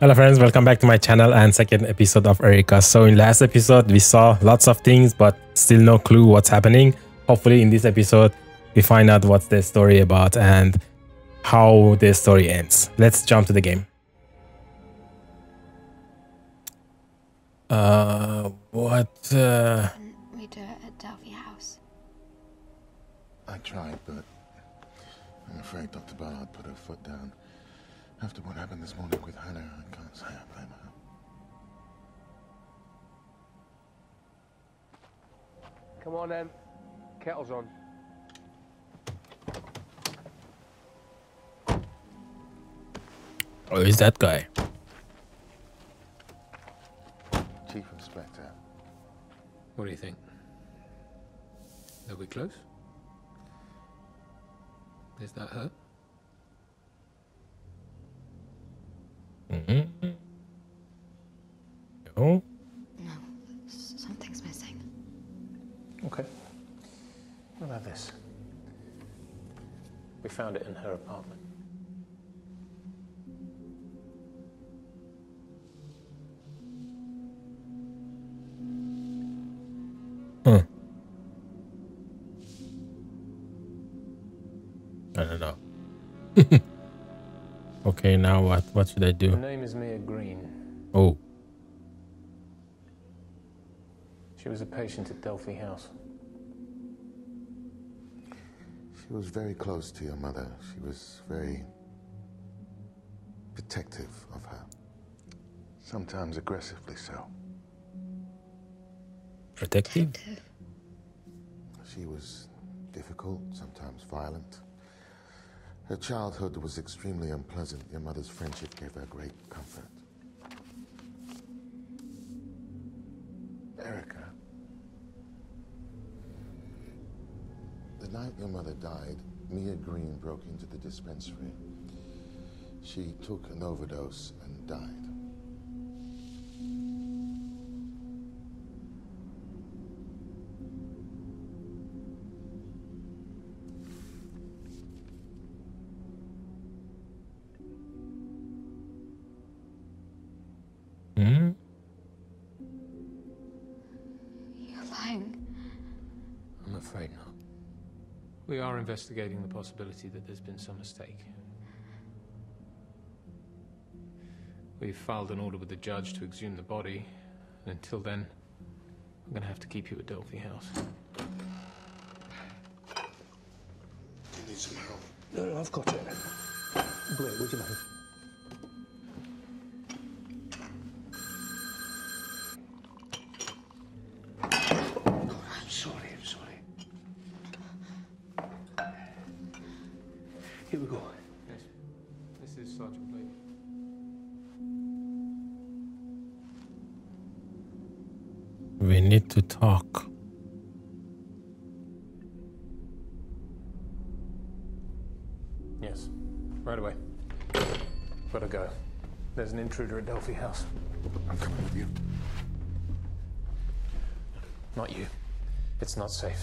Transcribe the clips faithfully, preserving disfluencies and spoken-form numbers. Hello friends, welcome back to my channel and second episode of Erica. So in last episode we saw lots of things but still no clue what's happening. Hopefully in this episode we find out what's the story about and how the story ends. Let's jump to the game. Uh, what? Uh... We do it at Delphi House. I tried, but I'm afraid Doctor Bellard put her foot down. After what happened this morning with Hannah, I can't say I blame her. Come on then. Kettle's on. Oh, is that guy? Chief Inspector. What do you think? Are we close? Is that her? Mm-hmm. No. No, something's missing. Okay. What about this? We found it in her apartment. Huh. I don't know. Okay, now what? What should I do? Her name is Mia Green. Oh. She was a patient at Delphi House. She was very close to your mother. She was very protective of her. Sometimes aggressively so. Protective? She was difficult, sometimes violent. Her childhood was extremely unpleasant. Your mother's friendship gave her great comfort. Erica, the night your mother died, Mia Green broke into the dispensary. She took an overdose and died. We are investigating the possibility that there's been some mistake. We've filed an order with the judge to exhume the body, and until then, I'm gonna have to keep you at Delphi House. Do you need some help? No, no, I've got it. Blake, would you mind? We need to talk. Yes, right away. Gotta go. There's an intruder at Delphi House. I'm coming with you. Not you. It's not safe.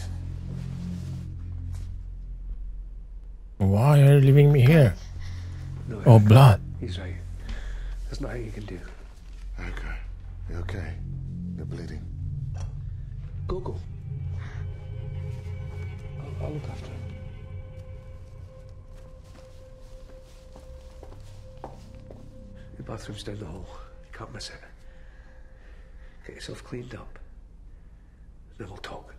Why are you leaving me here? No, oh, blood. He's right. There's nothing you can do. Okay. You're okay. You're bleeding. Go, go. I'll, I'll look after him. The bathroom's down the hall. You can't miss it. Get yourself cleaned up. Then we'll talk.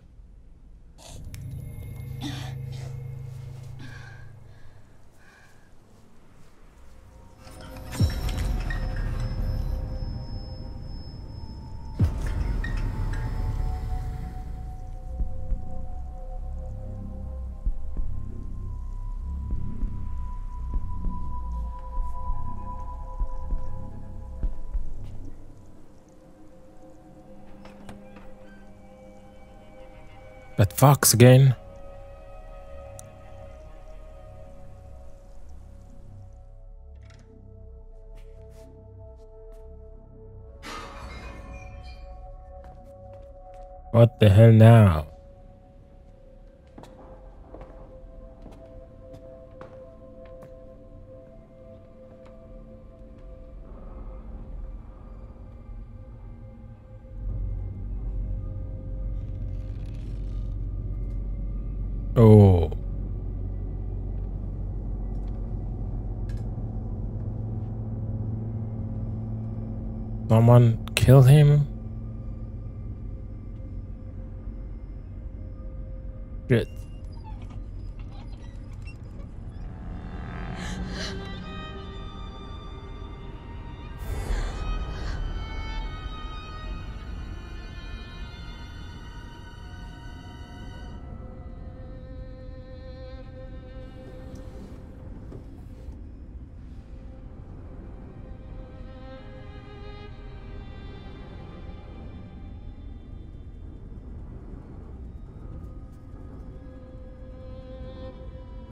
That fox again. What the hell now? Oh. Someone killed him? Shit.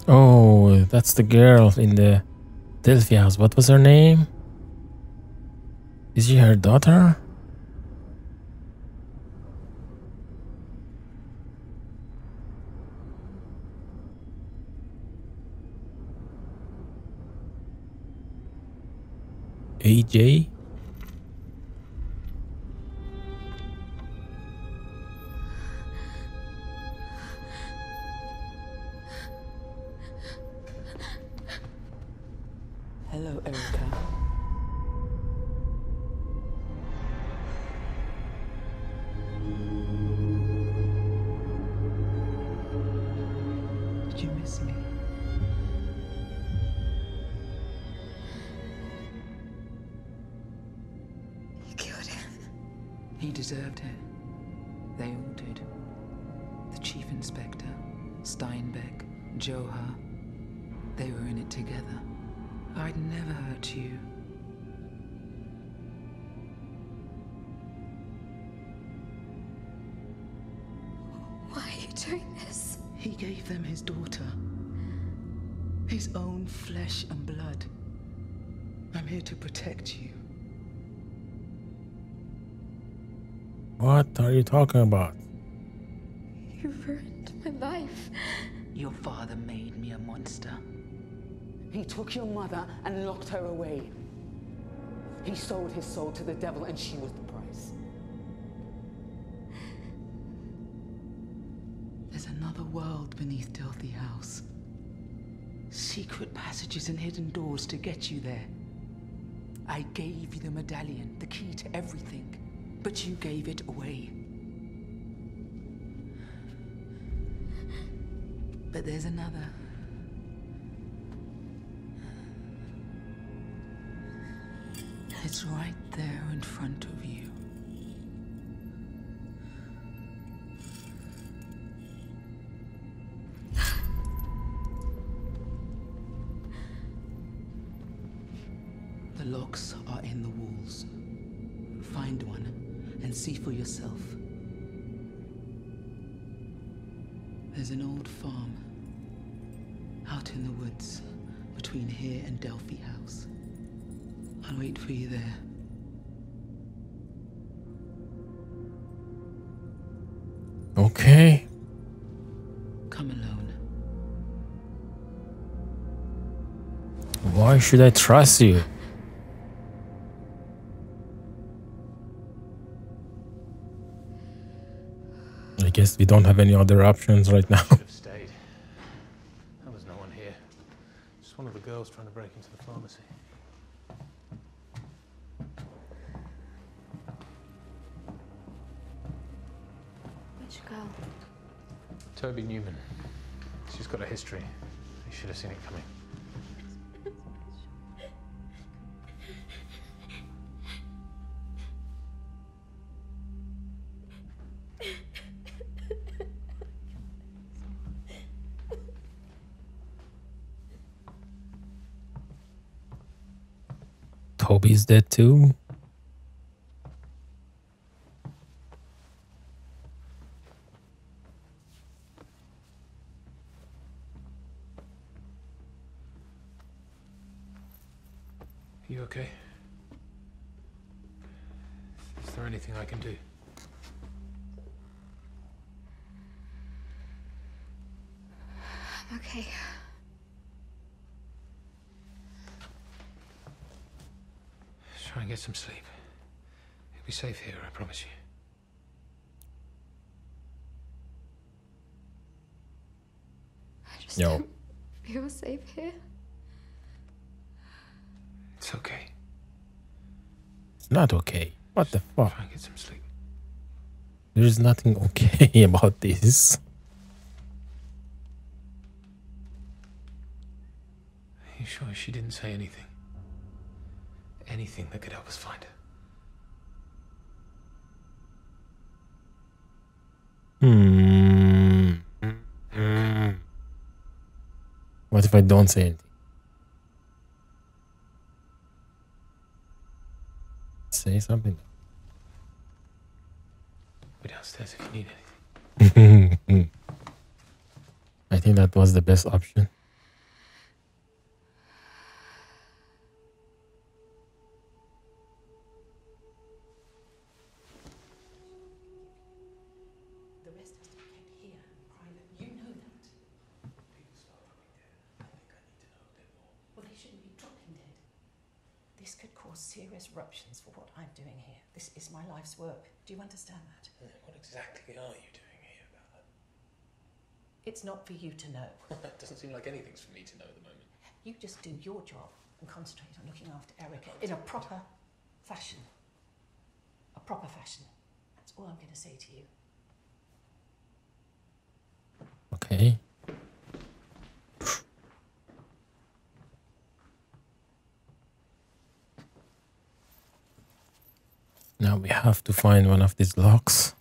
Oh, that's the girl in the Delphi house. What was her name? Is she her daughter? A J? Hello, Erica. Did you miss me? You killed him. He deserved it. They all did. The chief inspector, Steinbeck, Johar. They were in it together. I'd never hurt you. Why are you doing this? He gave them his daughter. His own flesh and blood. I'm here to protect you. What are you talking about? You ruined my life. Your father made me a monster. He took your mother and locked her away. He sold his soul to the devil, and she was the price. There's another world beneath Delphi House. Secret passages and hidden doors to get you there. I gave you the medallion, the key to everything, but you gave it away. But there's another. It's right there in front of you. The locks are in the walls. Find one and see for yourself. There's an old farm out in the woods between here and Delphi House. I'll wait for you there. Okay. Come alone. Why should I trust you? I guess we don't have any other options right now. Stayed. There was no one here. Just one of the girls trying to break into the pharmacy. Girl. Toby Newman. She's got a history. You should have seen it coming. Toby's dead too? You okay? Is there anything I can do? I'm okay. Let's try and get some sleep. You'll be safe here, I promise you. No. We were safe here. It's okay. It's not okay. What the fuck? Try and get some sleep. There's nothing okay about this. Are you sure she didn't say anything? Anything that could help us find her? Hmm. Mm. What if I don't say anything? Say something. Go downstairs if you need anything. I think that was the best option. Work. Do you understand that? Yeah, what exactly are you doing here, Ballard? It's not for you to know. That doesn't seem like anything's for me to know at the moment. You just do your job and concentrate on looking after Erica in a proper fashion. A proper fashion. That's all I'm going to say to you. Okay. Now we have to find one of these locks.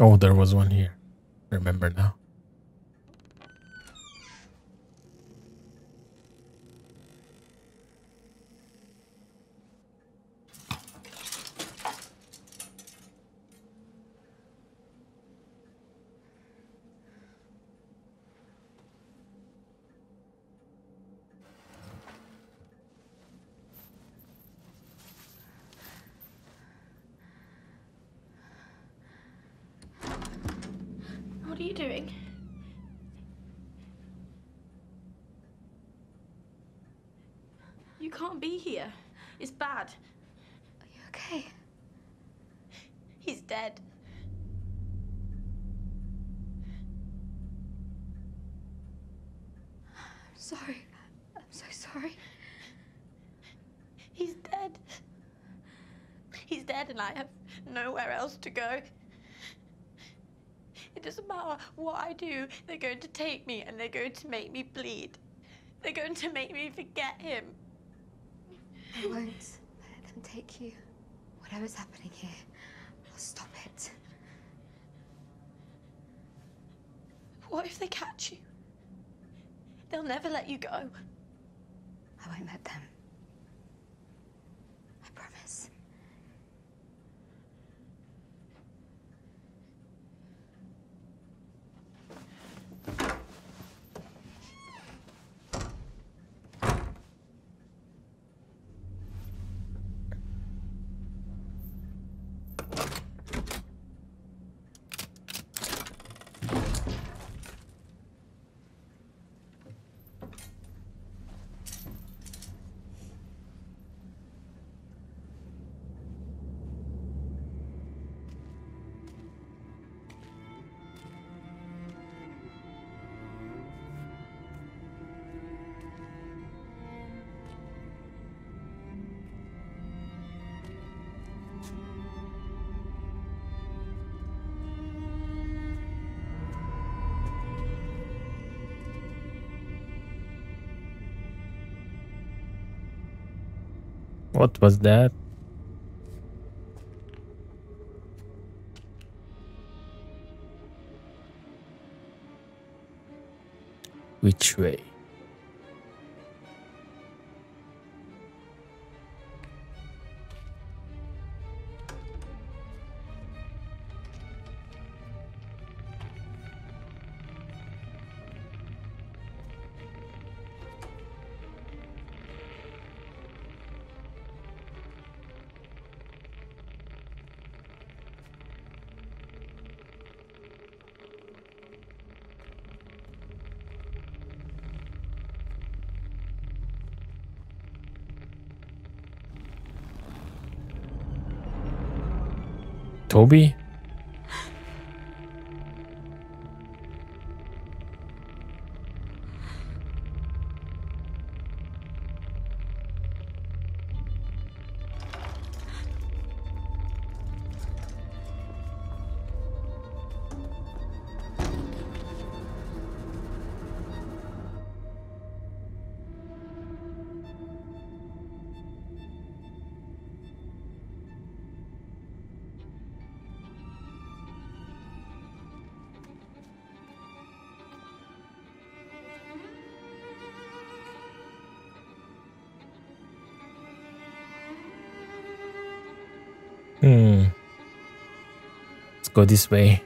Oh, there was one here. Remember now. They're going to take me and they're going to make me bleed. They're going to make me forget him. I won't let them take you. Whatever's happening here, I'll stop it. What if they catch you? They'll never let you go. I won't let them. I promise. What was that? Which way? Toby? Hmm. Let's go this way.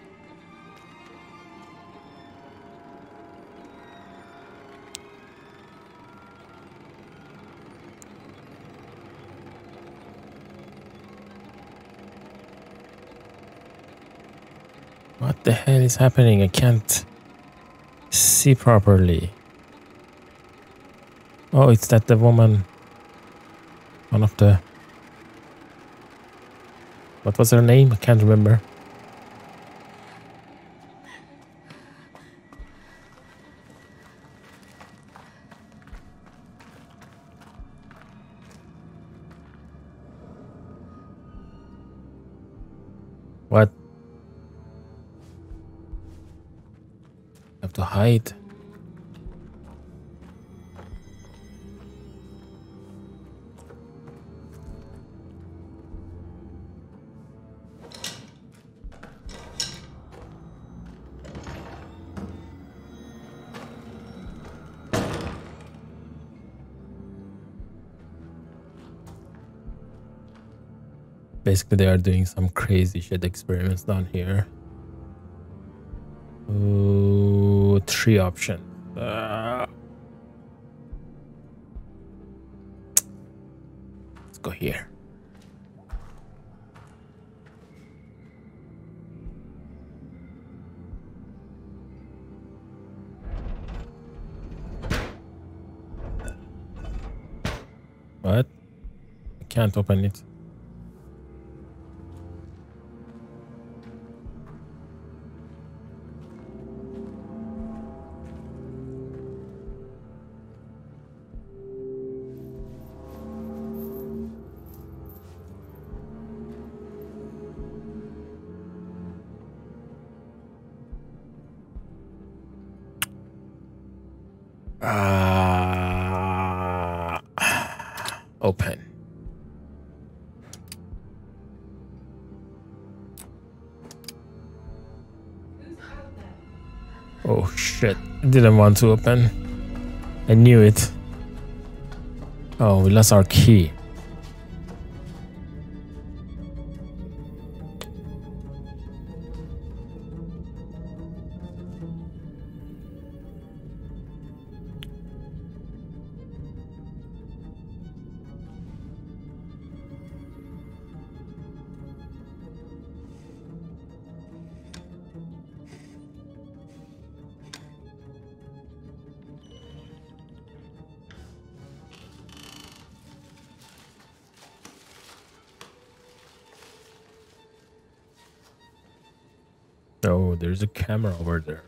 What the hell is happening? I can't see properly. Oh, it's that the woman. One of the... What was her name? I can't remember. What? I have to hide. Basically, they are doing some crazy shit experiments down here. Ooh, three options. Uh, let's go here. What? I can't open it. Didn't want to open. I knew it. Oh, we lost our key. Oh, there's a camera over there.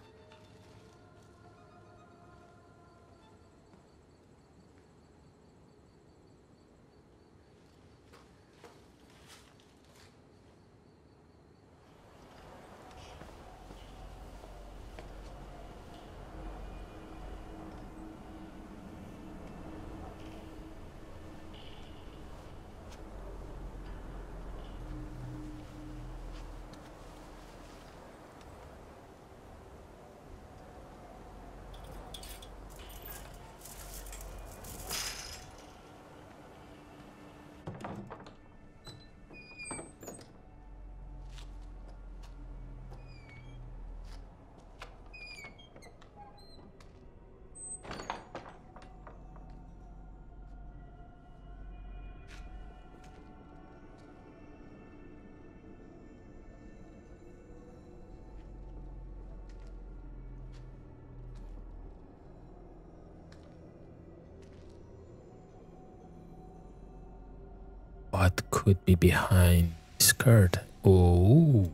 What could be behind this skirt? Oh.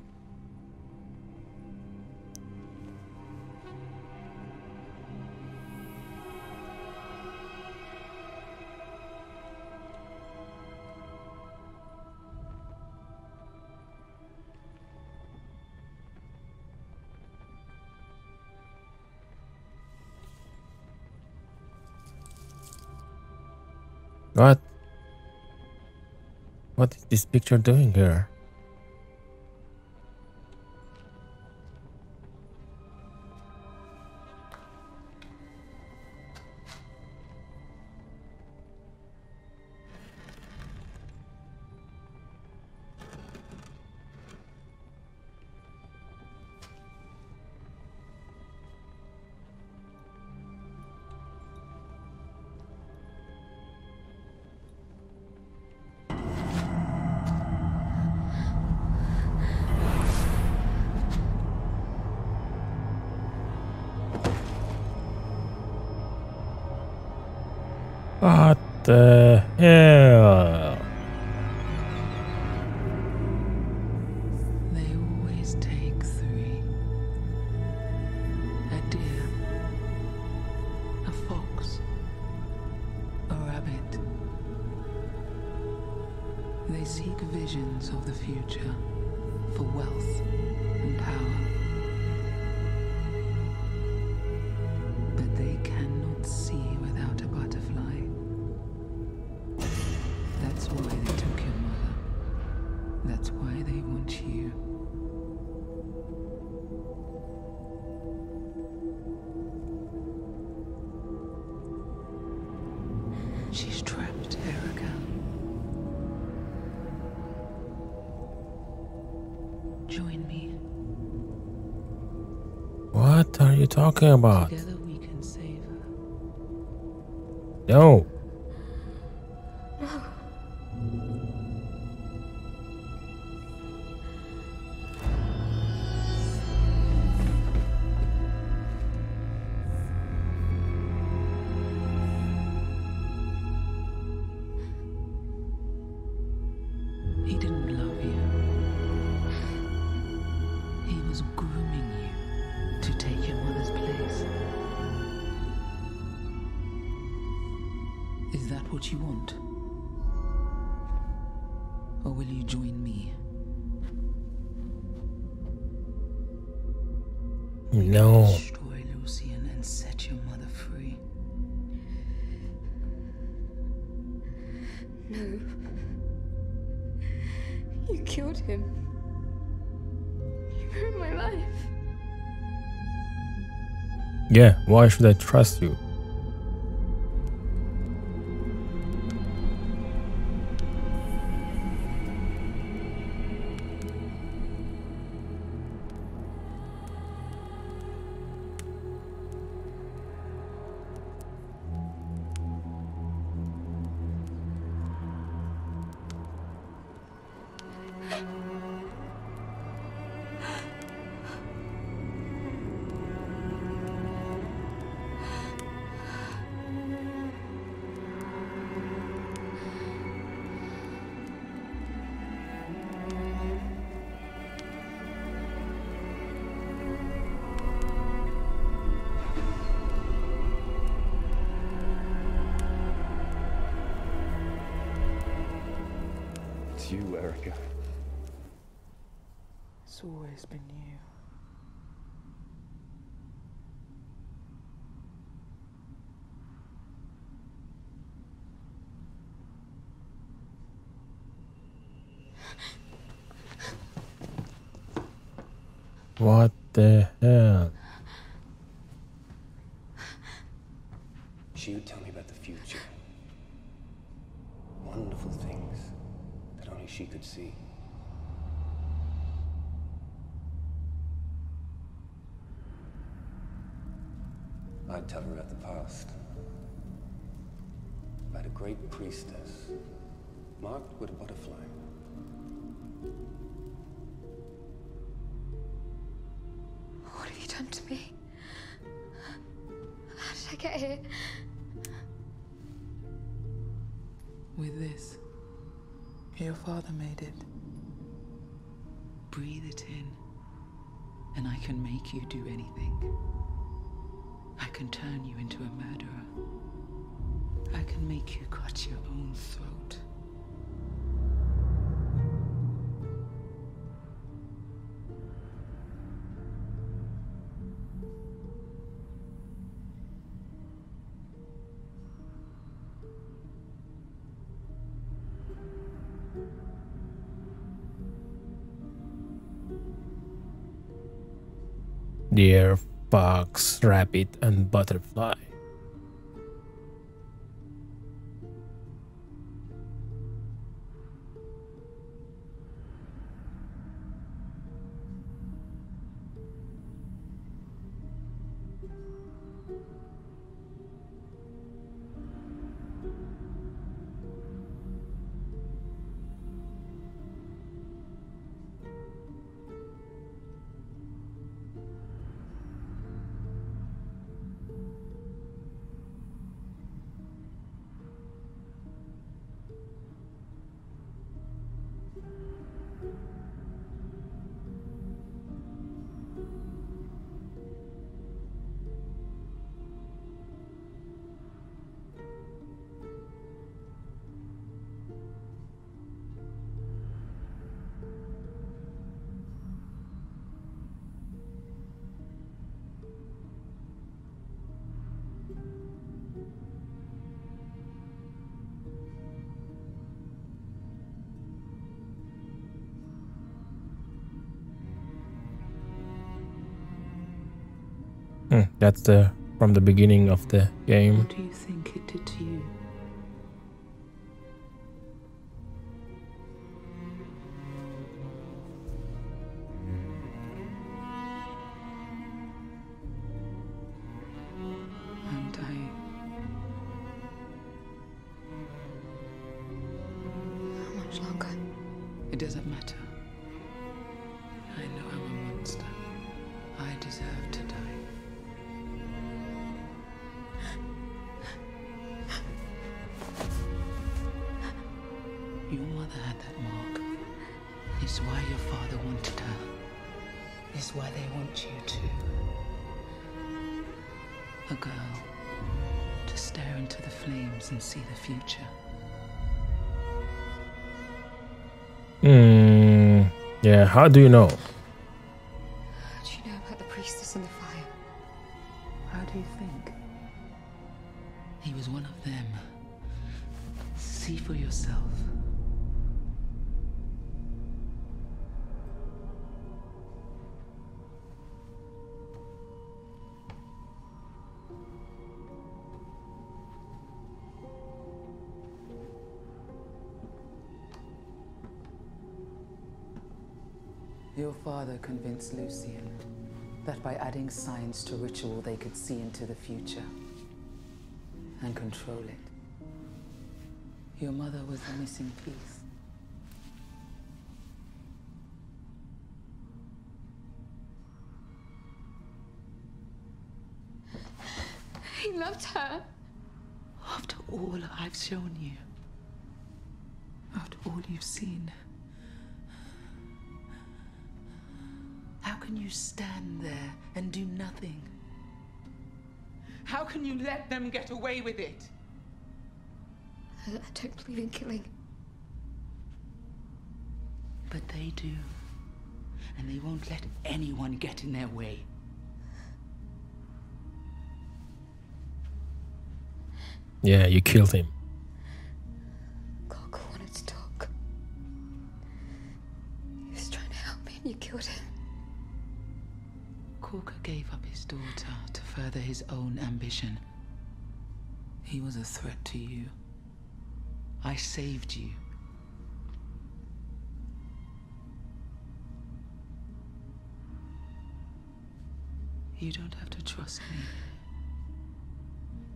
What? What is this picture doing here? What the hell? They always take three. A deer, a fox, a rabbit. They seek visions of the future for wealth and power. She's trapped, Erica. Join me. What are you talking about? Together we can save her. No. Is that what you want? Or will you join me? No. Destroy Lucien and set your mother free. No. You killed him. You ruined my life. Yeah, why should I trust you? You, Erica. It's always been you. What the hell? She would tell me about the future. Wonderful things. Only she could see. I'd tell her about the past. About a great priestess, marked with a butterfly. What have you done to me? How did I get here? With this. Your father made it. breathe it in, and I can make you do anything. I can turn you into a murderer. I can make you cut your own throat. Deer, fox, rabbit, and butterfly. Hmm, that's the from the beginning of the game. What do you think it did to you? And I... How much longer? It doesn't matter. I know I'm a monster. I deserve to die. It's why your father wanted her. It's why they want you too. A girl to stare into the flames and see the future. Hmm. Yeah, how do you know? How do you know about the priestess and the fire? How do you think? He was one of them. See for yourself. Your father convinced Lucien that by adding science to ritual they could see into the future and control it. Your mother was the missing piece. He loved her. After all I've shown you, after all you've seen, how can you stand there and do nothing? How can you let them get away with it? I don't believe in killing. But they do. And they won't let anyone get in their way. Yeah, you killed him. Cock wanted to talk. He was trying to help me and you killed him. Walker gave up his daughter to further his own ambition. He was a threat to you. I saved you. You don't have to trust me.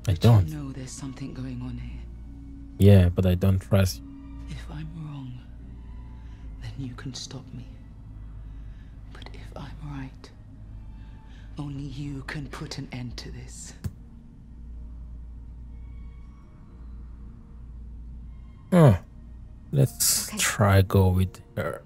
I but don't. You know there's something going on here. Yeah, but I don't trust you. If I'm wrong, then you can stop me. But if I'm right, only you can put an end to this. Oh, let's okay. try go with her.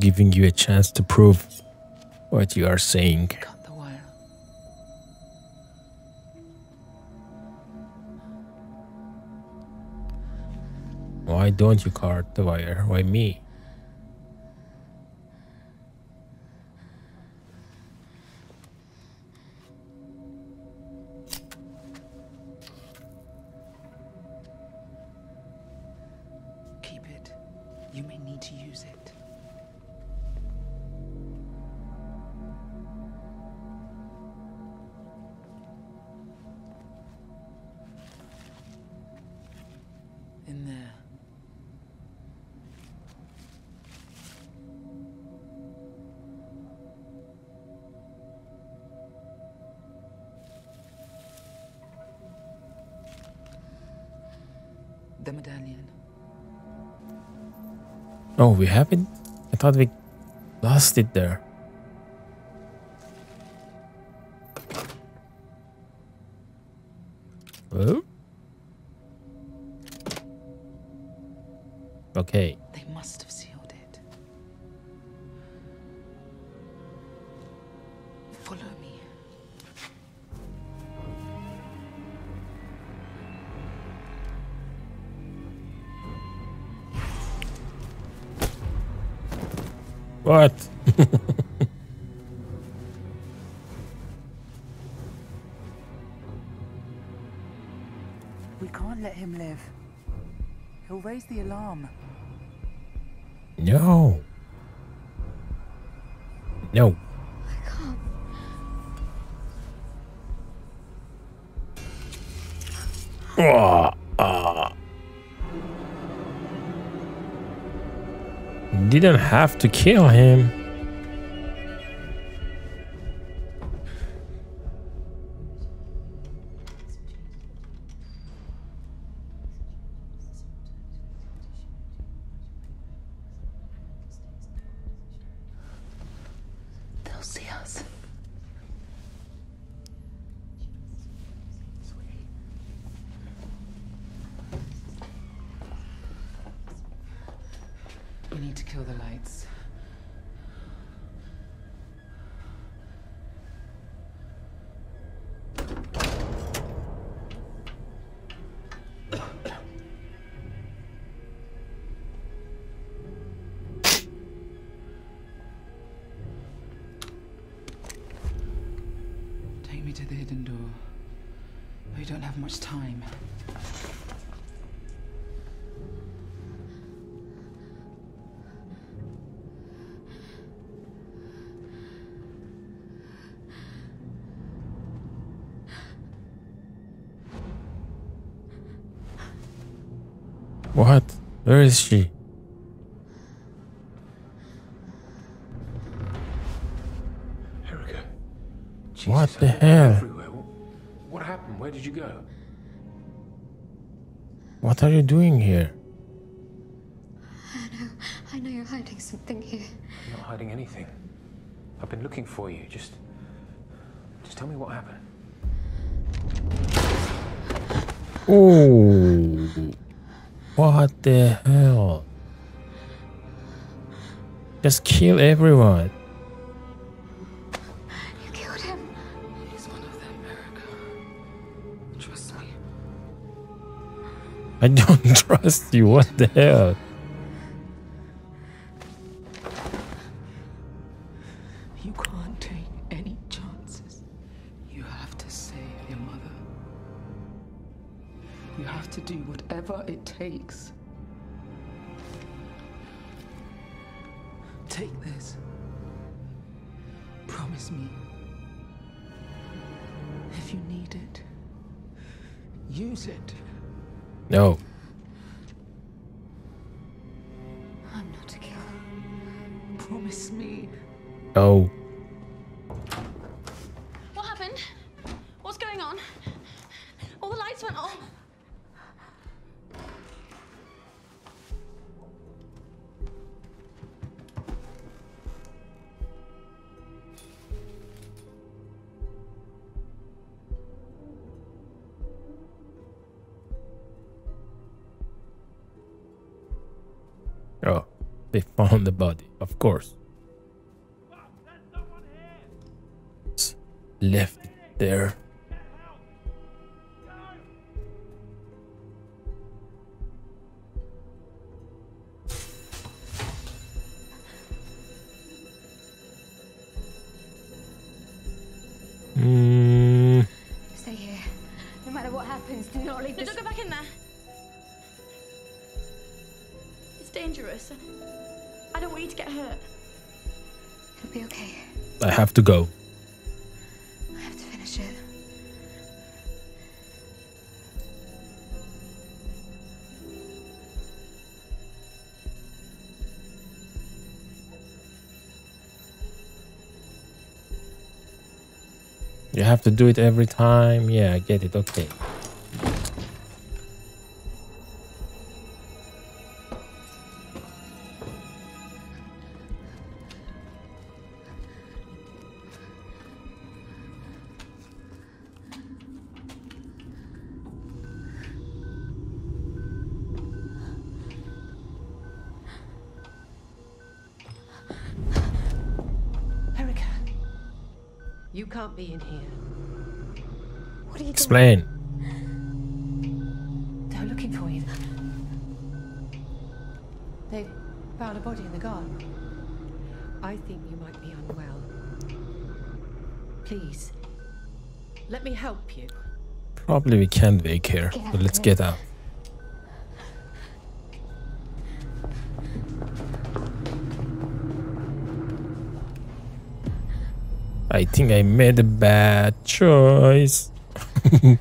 giving you a chance to prove what you are saying. Cut the wire. Why don't you cut the wire? Why me? The medallion. Oh, we have it? I thought we lost it there. Hello? Okay. They must have sealed it. Follow me. What? We can't let him live. He'll raise the alarm. No. No. I can't. Oh, oh. Didn't have to kill him. They'll see us. We need to kill the lights. Take me to the hidden door. We don't have much time. What? Where is she? Erica. Jesus, what the hell? Everywhere. What happened? Where did you go? What are you doing here? I know. I know you're hiding something here. I'm not hiding anything. I've been looking for you. Just, just tell me what happened. Oh. What the hell? Just kill everyone. You killed him. He's one of them, Erica. Trust me. I don't trust you. What the hell? You can't take any chances. You have to save your mother. You have to do whatever it takes. Take this. Promise me. If you need it, use it. No. I'm not a killer. Promise me. No. What happened? What's going on? All the lights went off. Oh, They found the body, of course. Just left it there. Mm. Stay here. No matter what happens, do not leave. No, this... Don't go back in there. It's dangerous. I don't want you to get hurt. It'll be okay. I have to go. I have to finish it. You have to do it every time. Yeah, I get it. Okay. Be in here. What are you Explain. Doing? They're looking for you. They found a body in the garden. I think you might be unwell. Please, let me help you. Probably we can wake here, but let's get out. I think I made a bad choice. Toby!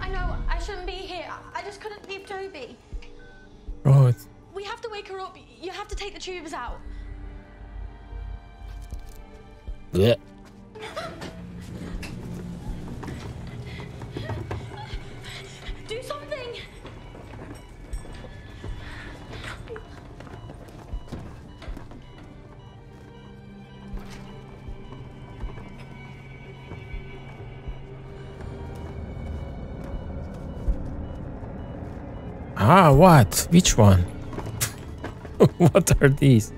I know I shouldn't be here. I just couldn't leave Toby. Right. We have to wake her up. You have to take the tubes out. Yeah. Do something! Ah, what? Which one? What are these?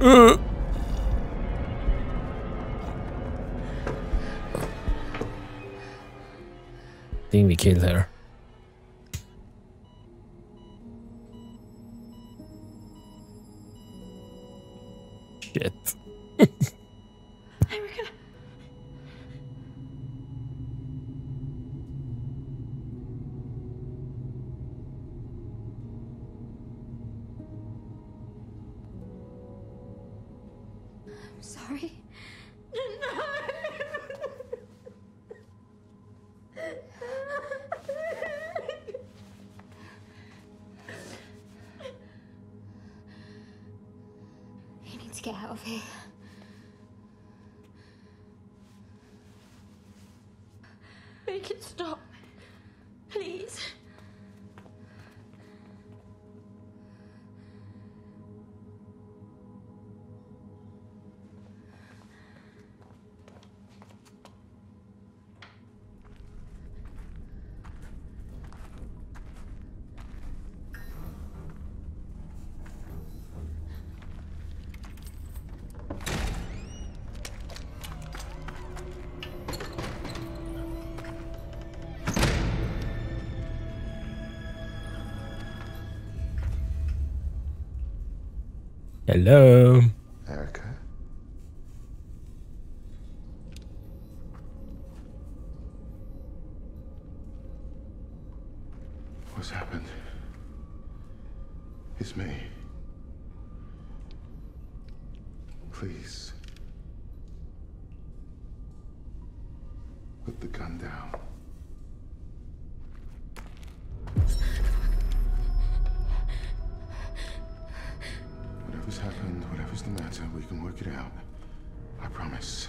uh. Think we killed her. Hello, Erica. What's happened? It's me. Please. Put the gun down. We can work it out. I promise.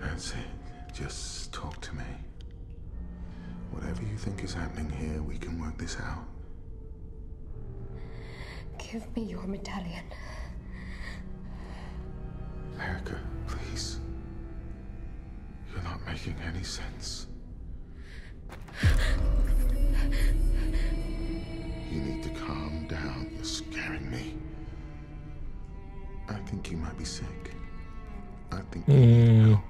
That's it. Just talk to me. Whatever you think is happening here, we can work this out. Give me your medallion. Erica, please. You're not making any sense. You need to calm down. You're scaring me. I think you might be sick. I think you need help.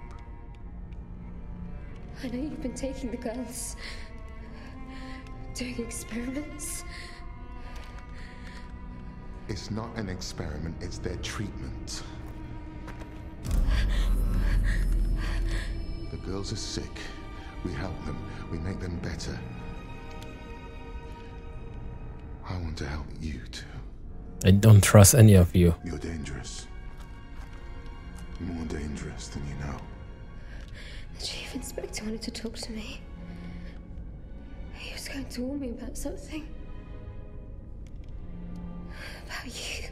I know you've been taking the girls, doing experiments. It's not an experiment, it's their treatment. The girls are sick. We help them. We make them better. I want to help you too. I don't trust any of you. You're dangerous. More dangerous than you know. The chief inspector wanted to talk to me. He was going to warn me about something. About you.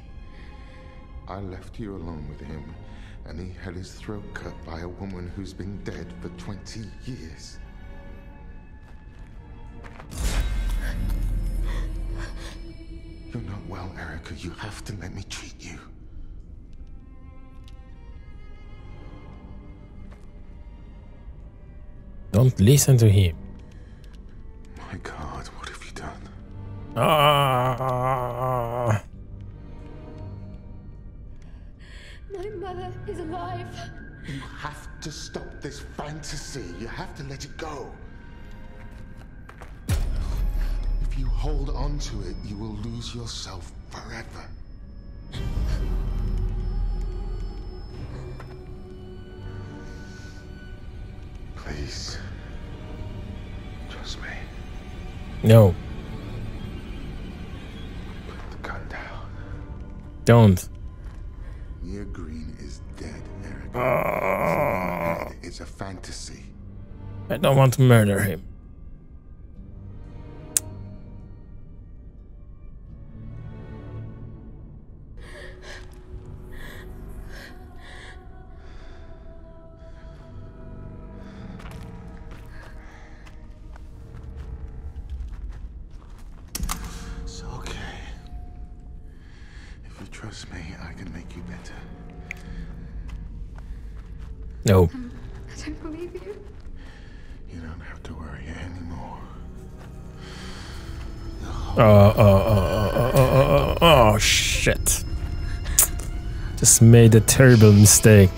I left you alone with him, and he had his throat cut by a woman who's been dead for twenty years. You're not well, Erica. You have to let me treat you. Don't listen to him. My God, what have you done? Ah! My mother is alive. You have to stop this fantasy. You have to let it go. If you hold on to it, you will lose yourself forever. Please, trust me. No. Put the gun down. Don't. Mia Green is dead, Erica. Uh, it's a fantasy. I don't want to murder him. No. I don't believe you. You don't have to worry anymore. Oh, oh, oh, oh, oh, oh, oh, oh, shit. Just made a terrible mistake.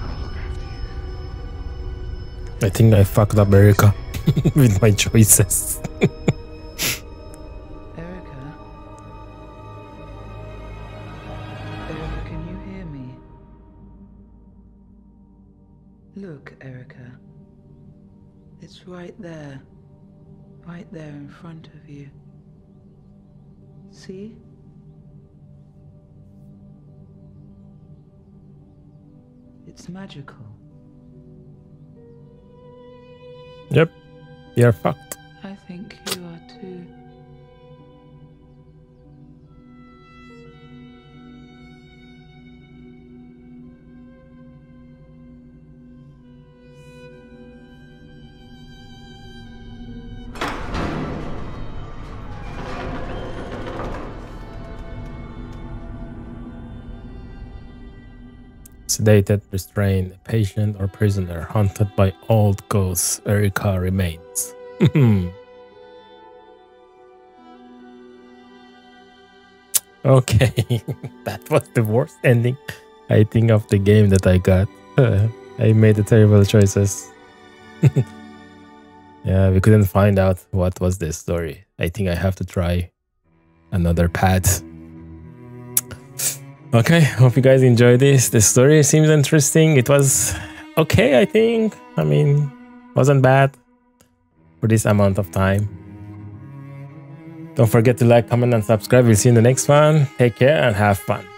I'll look after you. I think I fucked up Erica with my choices. There, right there in front of you. See? It's magical. Yep, you're fucked. I think you are too. Sedated, restrained, patient or prisoner, haunted by old ghosts, Erica remains. Okay, that was the worst ending, I think, of the game that I got. I made the terrible choices. Yeah, we couldn't find out what was this story. I think I have to try another path. Okay, hope you guys enjoyed this. The story seems interesting. It was okay, I think. I mean, wasn't bad for this amount of time. Don't forget to like, comment, and subscribe. We'll see you in the next one. Take care and have fun.